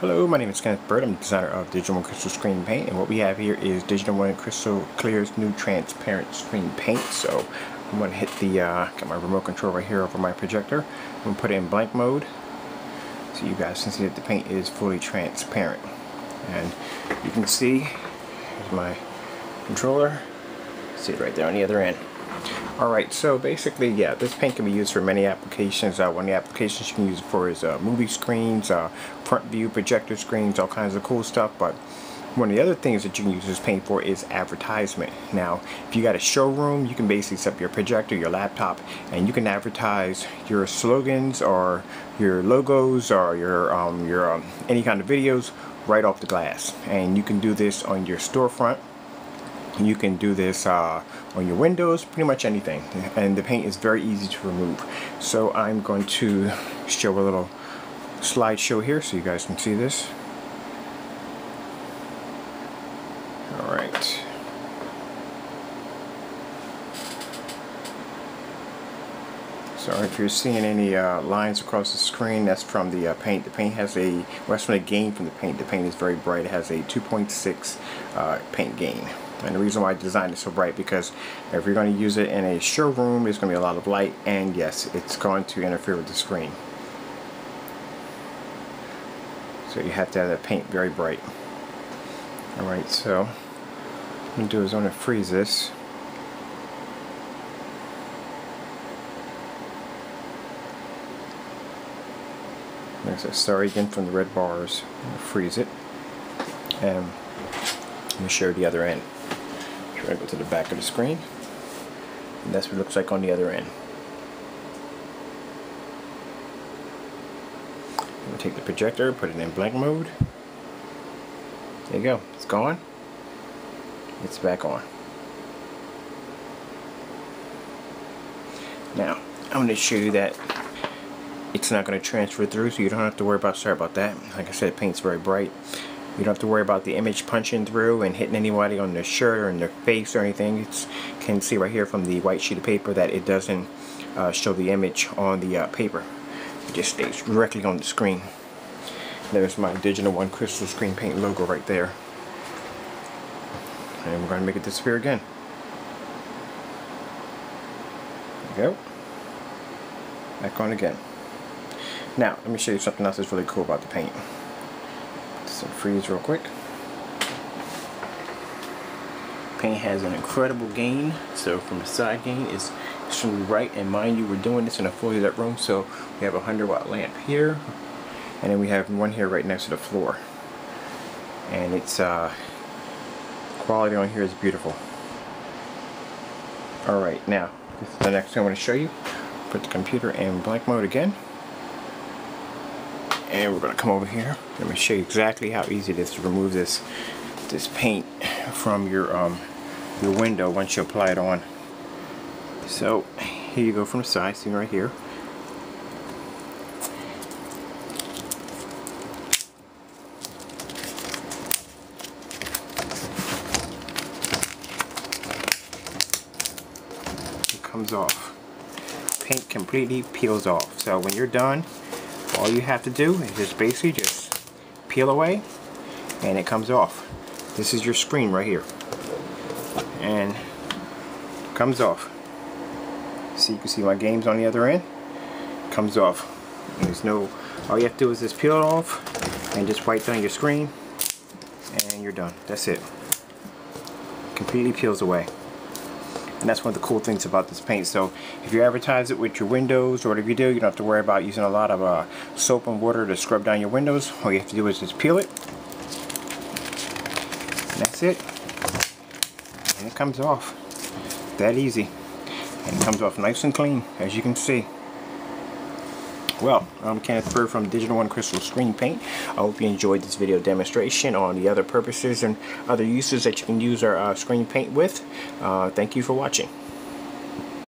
Hello, my name is Kenneth Bird. I'm the designer of Digital One Crystal Screen Paint, and what we have here is Digital One Crystal Clear's new transparent screen paint. So I'm going to hit the, got my remote control right here over my projector. I'm going to put it in blank mode, so you guys can see that the paint is fully transparent. And you can see, here's my controller, see it right there on the other end. Alright, so basically, yeah, this paint can be used for many applications. One of the applications you can use it for is movie screens, front view projector screens, all kinds of cool stuff. But one of the other things that you can use this paint for is advertisement. Now, if you got a showroom, you can basically set up your projector, your laptop, and you can advertise your slogans or your logos or your any kind of videos right off the glass. And you can do this on your storefront. You can do this on your windows, pretty much anything, and the paint is very easy to remove. So I'm going to show a little slideshow here so you guys can see this. Alright. So if you're seeing any lines across the screen, that's from the paint. The paint has a, well, that's from the gain from the paint. The paint is very bright. It has a 2.6 paint gain. And the reason why I designed it so bright, because if you're going to use it in a showroom, it's going to be a lot of light, and yes, it's going to interfere with the screen. So you have to have that paint very bright. Alright, so what I'm going to do is I'm going to freeze this. There's a sorry again from the red bars. I'm going to freeze it. And I'm going to show the other end. Try to go to the back of the screen, and that's what it looks like on the other end. I'm going to take the projector, put it in blank mode. There you go, it's gone, it's back on. Now I'm going to show you that it's not going to transfer through, so you don't have to worry about, sorry about that, like I said, paint's very bright. You don't have to worry about the image punching through and hitting anybody on their shirt or in their face or anything. It's, you can see right here from the white sheet of paper that it doesn't show the image on the paper. It just stays directly on the screen. There's my Digital One Crystal Screen Paint logo right there. And we're going to make it disappear again. There we go. Back on again. Now, let me show you something else that's really cool about the paint. So freeze real quick. Paint has an incredible gain. So from the side gain is extremely bright, and mind you, we're doing this in a fully lit room, so we have a 100-watt lamp here, and then we have one here right next to the floor. And its quality on here is beautiful. Alright, now this is the next thing I want to show you. Put the computer in blank mode again. And we're going to come over here. I'm going to show you exactly how easy it is to remove this paint from your window once you apply it on. So here you go from the side, see right here. It comes off. Paint completely peels off. So when you're done, all you have to do is just basically just peel away, and it comes off. This is your screen right here, and it comes off. So you can see my game's on the other end. It comes off. There's no. All you have to do is just peel it off, and just wipe down your screen, and you're done. That's it. Completely peels away. And that's one of the cool things about this paint. So if you advertise it with your windows or whatever you do, you don't have to worry about using a lot of soap and water to scrub down your windows. All you have to do is just peel it. And that's it. And it comes off. That easy. And it comes off nice and clean, as you can see. Well, I'm Kenneth Bird from Digital One Crystal Screen Paint. I hope you enjoyed this video demonstration on the other purposes and other uses that you can use our screen paint with. Thank you for watching.